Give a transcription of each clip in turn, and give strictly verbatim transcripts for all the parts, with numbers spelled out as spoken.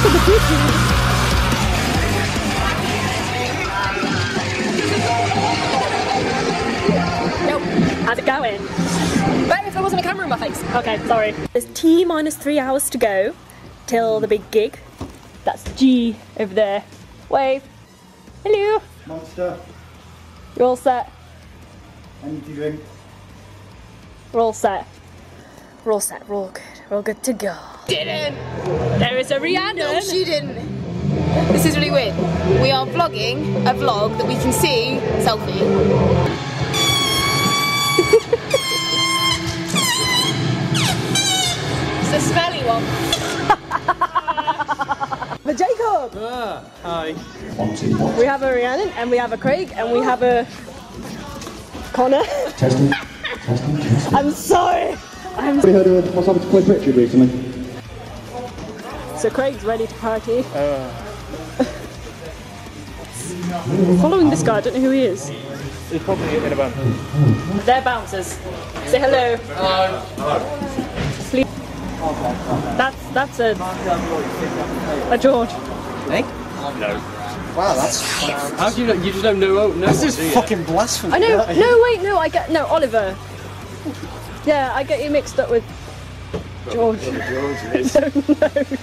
Look at the future. Nope. How's it going? Better if there wasn't a camera in my face. Okay, sorry. There's T minus three hours to go till the big gig. That's G over there. Wave. Hello. Monster. You're all set. Energy drink. We're all set. We're all set. We're all good. We're all good to go. Didn't. There is a Rihanna. No, she didn't. This is really weird. We are vlogging a vlog that we can see selfie. It's a smelly one. But Jacob! Uh, hi. We have a Rhiannon and we have a Craig and we have a Connor. Testing. Testing. Testing. I'm sorry. I've heard of what's happened to Cliff Richard recently. So Craig's ready to party. Uh. Following this guy, I don't know who he is. He's probably in a band. They're bouncers. Say hello. Hello. Hello. Sleep. That's that's a. A George. Hey? No. Wow, that's. How do you know? You just don't know. No, this is fucking blasphemy. I know. No, wait, no. I get no Oliver. Yeah, I get you mixed up with. George. George no, no,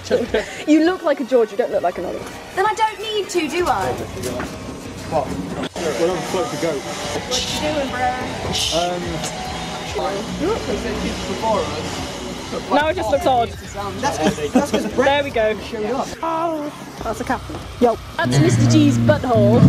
George. You look like a George. You don't look like an Oliver. Then I don't need to, do I? What? We'll have a float to go. What you doing, bro? Um, you look like they're kids before us. Now it just looks odd. That's because there we go. Oh, that's a captain. Yo, that's Mister G's butthole.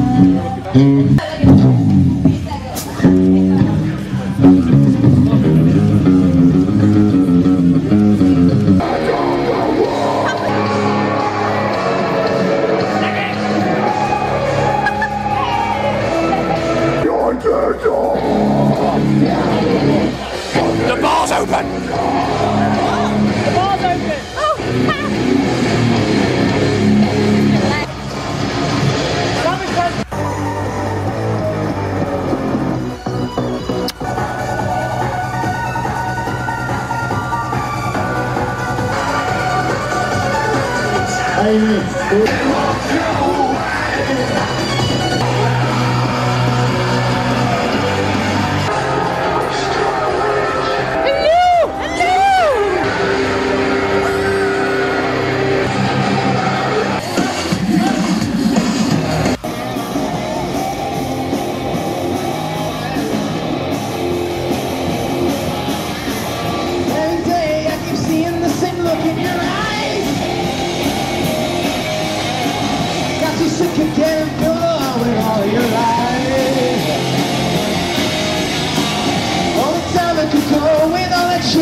The bar's open! Oh, the bar's open! Oh! Ha!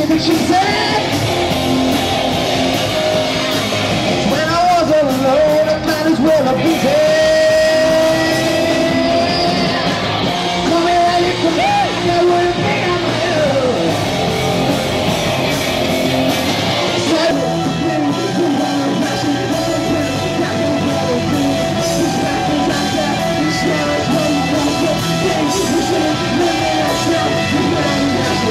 That she said, when I was all alone, I might as well have been dead. Come here, you come here, I wouldn't be on you. Oh,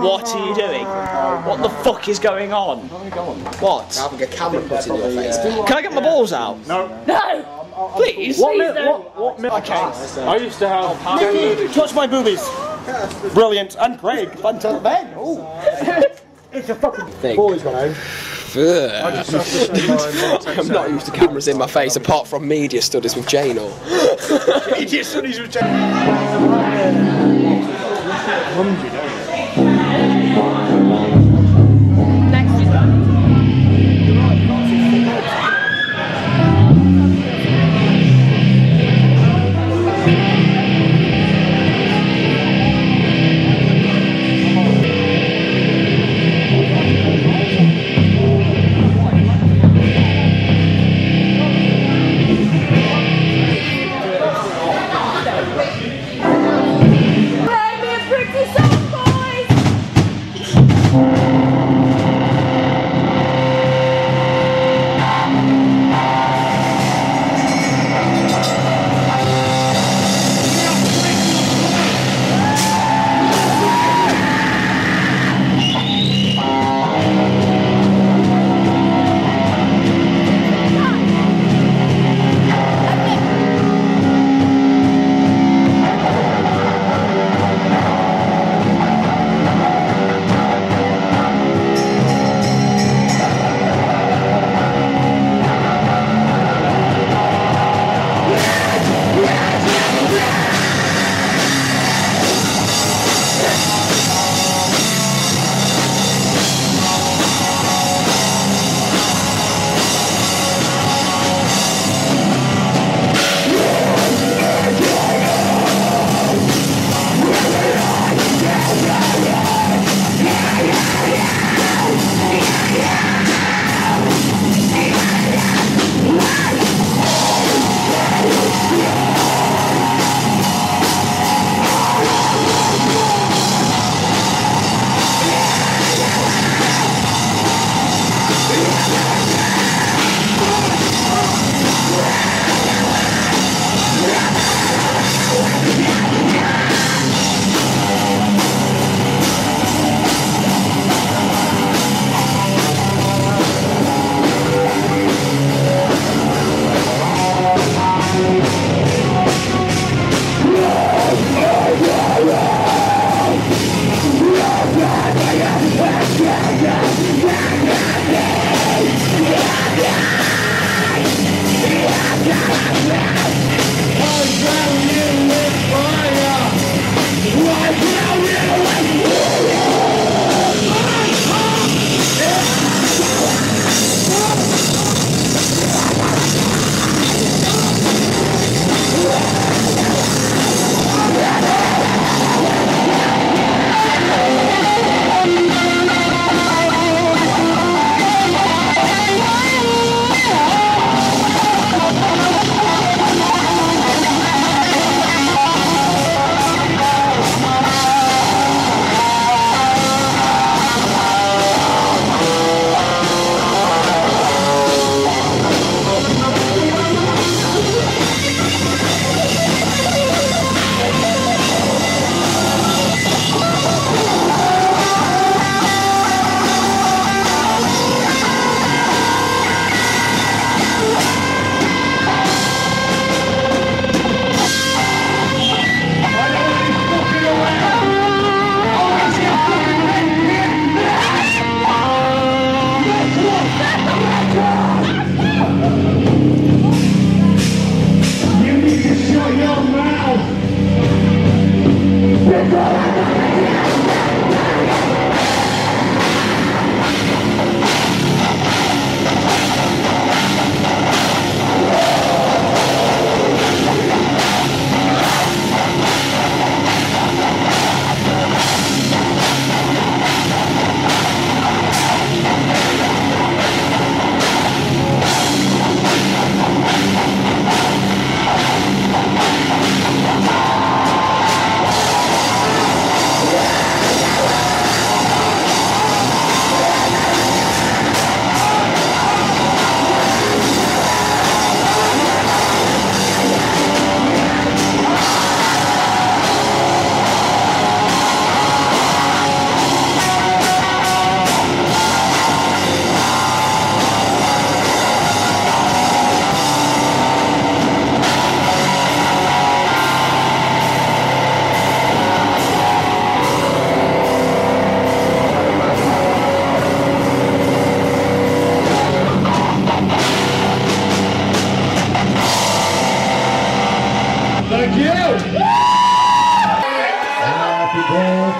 What are you doing? What the fuck is going on? What? I'm having a camera put in your face. Can I get my balls out? No. No! Please! What, please what, what, what okay. I used to have... Mickey, touch my boobies! Brilliant. And Craig. Fantastic. Ben! Oh. It's a fucking thing. Boys gone home. I'm not used to cameras in my face, apart from media studies with Jane or... Media studies with Jane! Next is that. Come on. you! Happy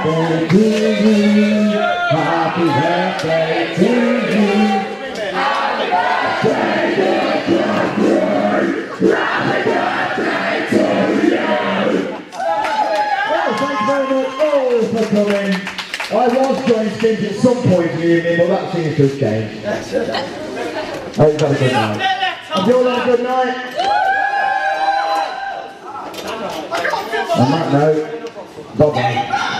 birthday to you. Happy birthday to you. Happy birthday to you. Happy birthday to you. Well, thank you very much all for coming. I was going to think at some point in the evening, but that seems to have changed. Oh, you've had a good night. Have you all had a good night? On that note, bye-bye.